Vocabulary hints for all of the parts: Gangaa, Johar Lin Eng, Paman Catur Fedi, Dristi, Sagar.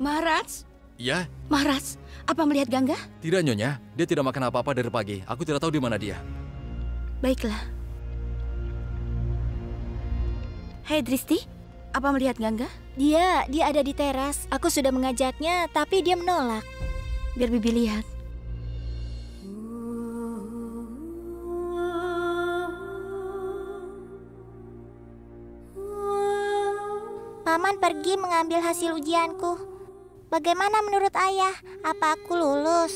Maharaj? Ya? Maharaj, apa melihat Gangaa? Tidak, Nyonya. Dia tidak makan apa-apa dari pagi. Aku tidak tahu di mana dia. Baiklah. Hei, Dristi. Apa melihat Gangaa? Dia ada di teras. Aku sudah mengajaknya, tapi dia menolak. Biar Bibi lihat. Paman pergi mengambil hasil ujianku. Bagaimana menurut ayah? Apa aku lulus?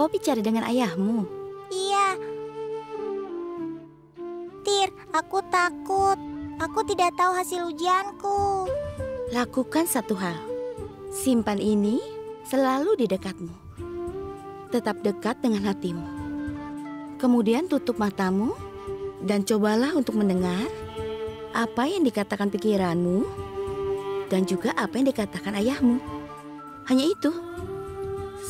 Kau bicara dengan ayahmu? Iya. Tir, aku takut. Aku tidak tahu hasil ujianku. Lakukan satu hal. Simpan ini selalu di dekatmu. Tetap dekat dengan hatimu. Kemudian tutup matamu dan cobalah untuk mendengar apa yang dikatakan pikiranmu dan juga apa yang dikatakan ayahmu. Hanya itu.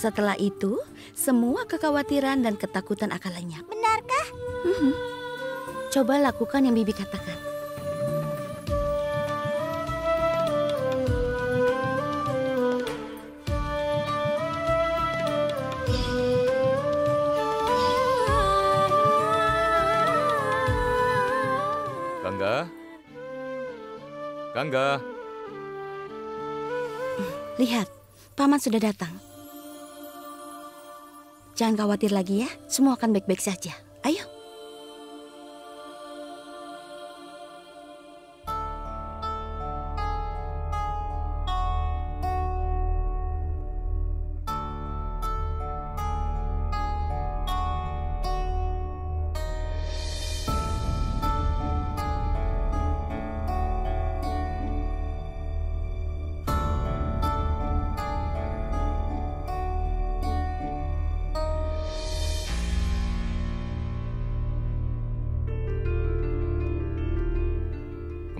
Setelah itu, semua kekhawatiran dan ketakutan akan lenyap. Benarkah? Coba lakukan yang Bibi katakan. Gangaa. Lihat, Paman sudah datang. Jangan khawatir lagi ya, semua akan baik-baik saja. Ayo.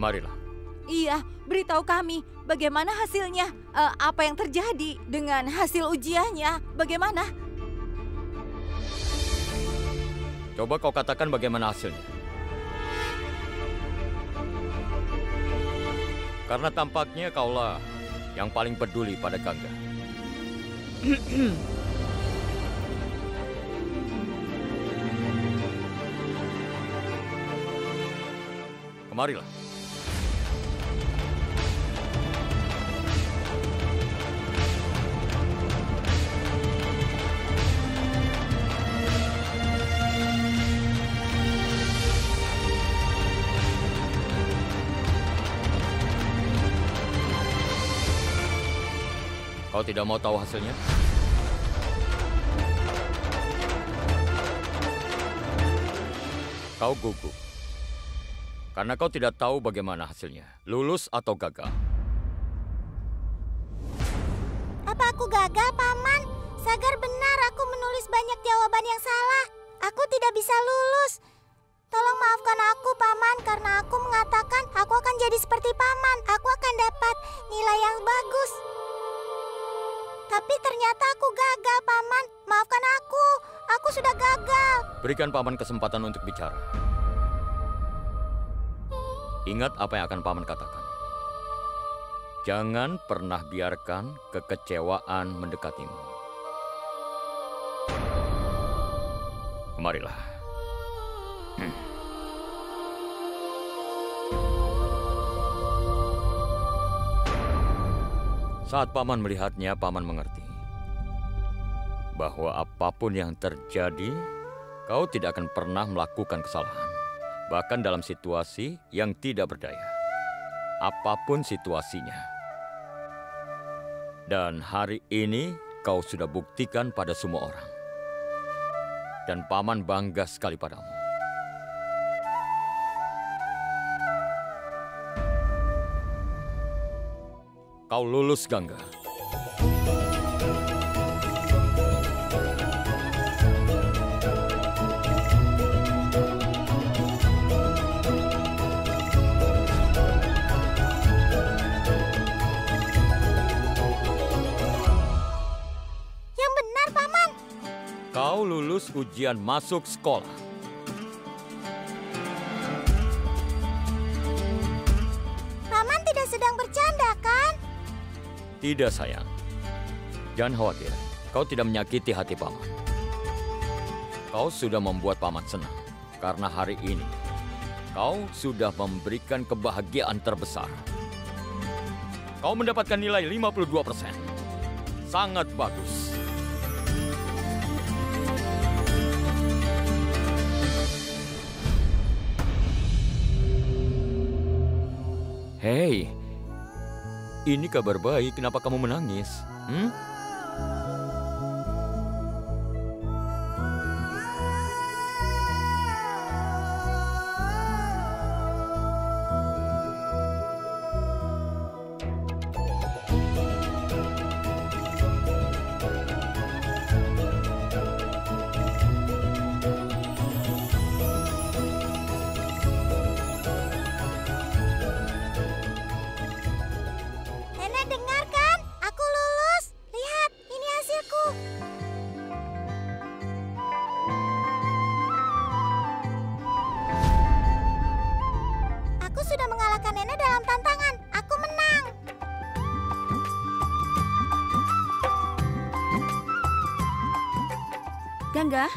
Marilah. Iya, beritahu kami bagaimana hasilnya, apa yang terjadi dengan hasil ujiannya, bagaimana? Coba kau katakan bagaimana hasilnya. Karena tampaknya kaulah yang paling peduli pada Gangaa. Kemarilah. Kau tidak mau tahu hasilnya? Kau gugup. Karena kau tidak tahu bagaimana hasilnya. Lulus atau gagal? Apa aku gagal, Paman? Sagar benar, aku menulis banyak jawaban yang salah. Aku tidak bisa lulus. Tolong maafkan aku, Paman, karena aku mengatakan aku akan jadi seperti Paman. Aku akan dapat nilai yang bagus. Tapi ternyata aku gagal, Paman. Maafkan aku. Aku sudah gagal. Berikan Paman kesempatan untuk bicara. Ingat apa yang akan Paman katakan. Jangan pernah biarkan kekecewaan mendekatimu. Kemarilah. Saat Paman melihatnya, Paman mengerti bahwa apapun yang terjadi, kau tidak akan pernah melakukan kesalahan. Bahkan dalam situasi yang tidak berdaya. Apapun situasinya. Dan hari ini kau sudah buktikan pada semua orang. Dan Paman bangga sekali padamu. Kau lulus, Gangaa. Yang Kau lulus ujian masuk sekolah. Paman tidak sedang bercanda, kan? Tidak, sayang. Jangan khawatir. Kau tidak menyakiti hati Paman. Kau sudah membuat Paman senang. Karena hari ini, kau sudah memberikan kebahagiaan terbesar. Kau mendapatkan nilai 52%. Sangat bagus. Hei, ini kabar baik. Kenapa kamu menangis? Gangaa.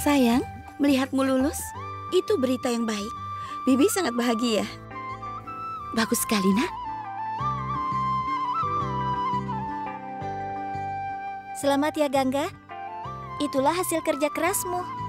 Sayang, melihatmu lulus, itu berita yang baik. Bibi sangat bahagia. Bagus sekali, Nak. Selamat ya, Gangaa. Itulah hasil kerja kerasmu.